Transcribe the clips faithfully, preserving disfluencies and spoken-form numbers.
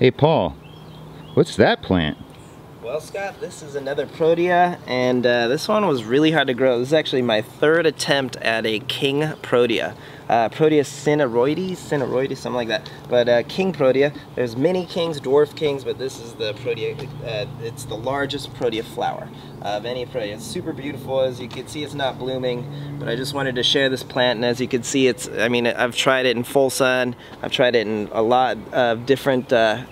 Hey Paul, what's that plant? Well Scott, this is another Protea, and uh, this one was really hard to grow. This is actually my third attempt at a King Protea. Uh, Protea cineroides, cineroides, something like that. But uh, King Protea, there's many kings, dwarf kings, but this is the Protea, uh, it's the largest Protea flower of any Protea. It's super beautiful. As you can see, it's not blooming, but I just wanted to share this plant, and as you can see, it's, I mean, I've tried it in full sun, I've tried it in a lot of different uh,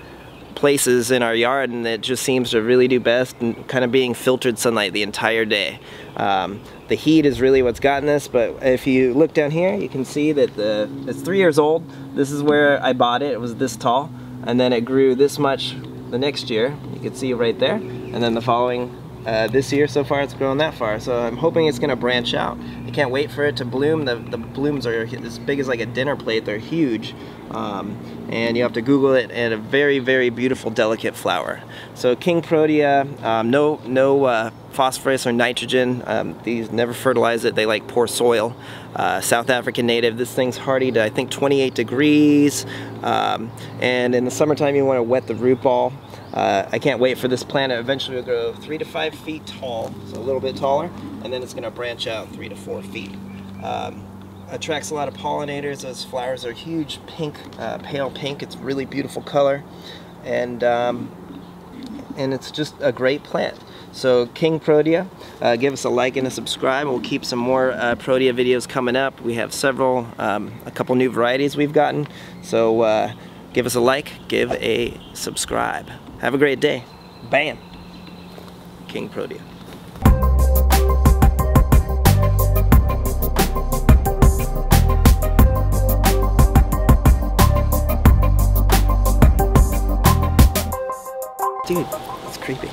places in our yard, and it just seems to really do best and kind of being filtered sunlight the entire day. Um, the heat is really what's gotten this, but if you look down here you can see that the it's three years old. This is where I bought it. It was this tall, and then it grew this much the next year. You can see right there, and then the following uh, this year, so far it's grown that far, so I'm hoping it's gonna branch out. I can't wait for it to bloom. The, the blooms are as big as like a dinner plate. They're huge. Um, and you have to Google it, and a very, very beautiful, delicate flower. So King Protea, um, no, no uh, phosphorus or nitrogen. Um, these never fertilize it. They like poor soil. Uh, South African native. This thing's hardy to, I think, twenty-eight degrees. Um, and in the summertime, you want to wet the root ball. Uh, I can't wait for this plant. It eventually will grow three to five feet tall, so a little bit taller, and then it's going to branch out three to four feet. Um, Attracts a lot of pollinators. Those flowers are huge, pink, uh, pale pink. It's a really beautiful color, and um, and it's just a great plant. So King Protea, uh, give us a like and a subscribe. We'll keep some more uh, Protea videos coming up. We have several, um, a couple new varieties we've gotten. So uh, give us a like, give a subscribe. Have a great day. Bam. King Protea. Dude, it's creepy.